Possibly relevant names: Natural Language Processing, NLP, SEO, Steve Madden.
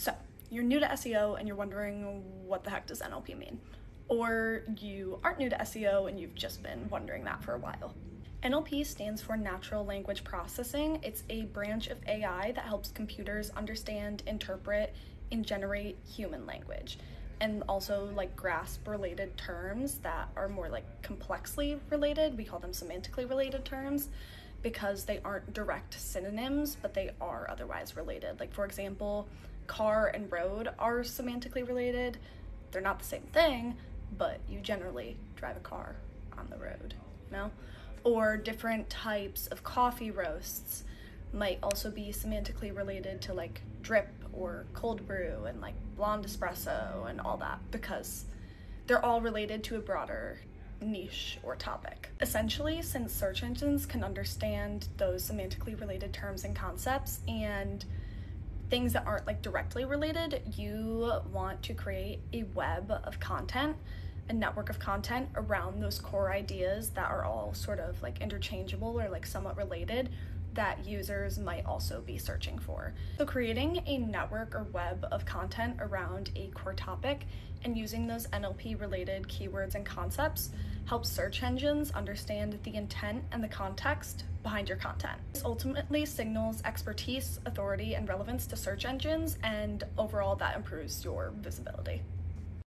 So you're new to SEO and you're wondering what the heck does NLP mean? Or you aren't new to SEO and you've just been wondering that for a while. NLP stands for Natural Language Processing. It's a branch of AI that helps computers understand, interpret, and generate human language, and also like grasp related terms that are more like complexly related. We call them semantically related terms because they aren't direct synonyms, but they are otherwise related. Like for example, car and road are semantically related. They're not the same thing, but you generally drive a car on the road, you know? Or different types of coffee roasts might also be semantically related to like drip or cold brew and like blonde espresso and all that, because they're all related to a broader niche or topic. Essentially, since search engines can understand those semantically related terms and concepts and things that aren't like directly related, you want to create a web of content, a network of content around those core ideas that are all sort of like interchangeable or like somewhat related that users might also be searching for. So creating a network or web of content around a core topic and using those NLP related keywords and concepts helps search engines understand the intent and the context behind your content. This ultimately signals expertise, authority, and relevance to search engines, and overall that improves your visibility.